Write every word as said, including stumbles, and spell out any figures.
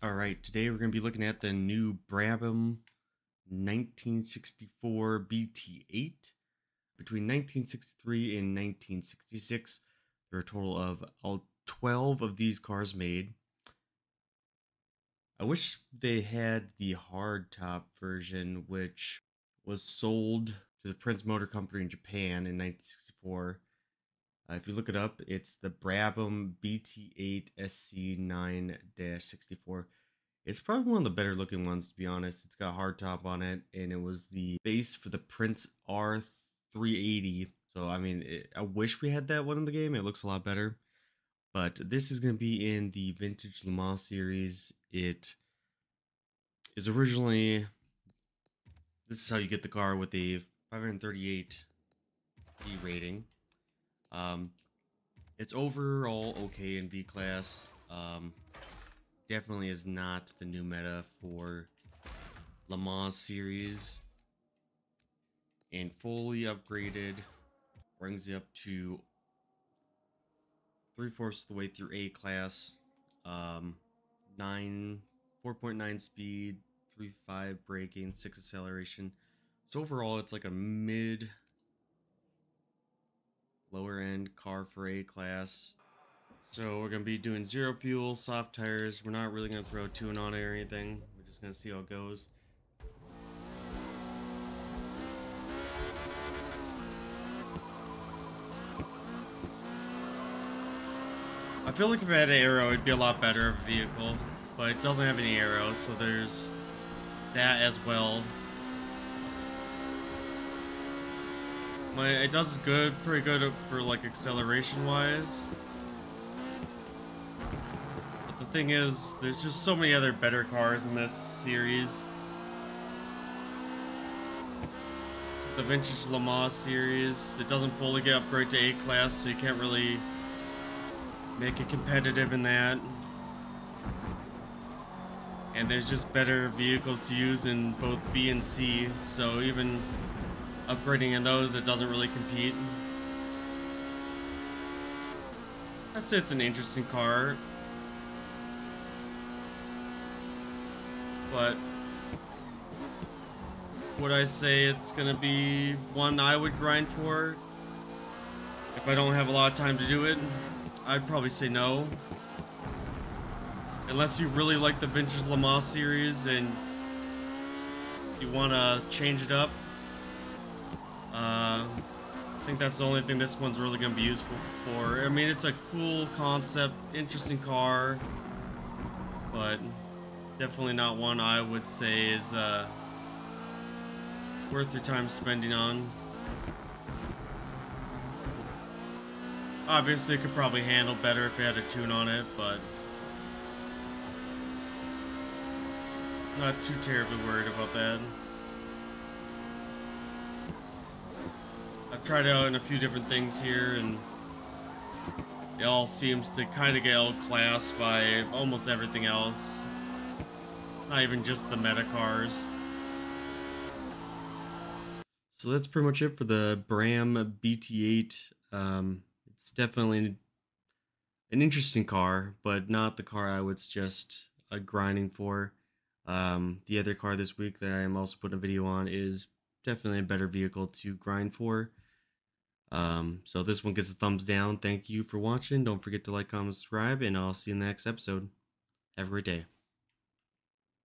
All right, today we're going to be looking at the new Brabham nineteen sixty-four B T eight. Between nineteen sixty-three and nineteen sixty-six, there are a total of all twelve of these cars made. I wish they had the hardtop version, which was sold to the Prince Motor Company in Japan in nineteen sixty-four. Uh, if you look it up, it's the Brabham B T eight S C nine dash sixty-four. It's probably one of the better looking ones, to be honest. It's got a hard top on it, and it was the base for the Prince R three eighty. So, I mean, it, I wish we had that one in the game. It looks a lot better. But this is going to be in the Vintage Le Mans series. It is originally... This is how you get the car with a five thirty-eight E rating. Um, it's overall okay in B class. Um, definitely is not the new meta for Le Mans series, and fully upgraded brings you up to three fourths of the way through A class. Um, nine, four point nine speed, three five braking, six acceleration. So overall, it's like a mid. Lower end car for A class. So we're gonna be doing zero fuel, soft tires. We're not really gonna throw tuning on it or anything. We're just gonna see how it goes. I feel like if it had an aero, it'd be a lot better of a vehicle, but it doesn't have any aero, so there's that as well. It does good, pretty good for like acceleration wise. But the thing is, there's just so many other better cars in this series. The Vintage Le Mans series, it doesn't fully get upgraded to A class, so you can't really make it competitive in that. And there's just better vehicles to use in both B and C, so even upgrading in those, it doesn't really compete. I'd say it's an interesting car, but would I say it's gonna be one I would grind for? If I don't have a lot of time to do it, I'd probably say no. Unless you really like the Vintage Le Mans series and you wanna change it up. Uh, I think that's the only thing this one's really going to be useful for. I mean, it's a cool concept, interesting car, but definitely not one I would say is uh, worth your time spending on. Obviously, it could probably handle better if it had a tune on it, but not too terribly worried about that. I've tried out in a few different things here, and it all seems to kind of get outclassed by almost everything else. Not even just the meta cars. So that's pretty much it for the Brabham B T eight. Um, it's definitely an interesting car, but not the car I would suggest uh, grinding for. Um, the other car this week that I am also putting a video on is definitely a better vehicle to grind for. Um, so this one gets a thumbs down. Thank you for watching. Don't forget to like, comment, subscribe, and I'll see you in the next episode. Have a great day.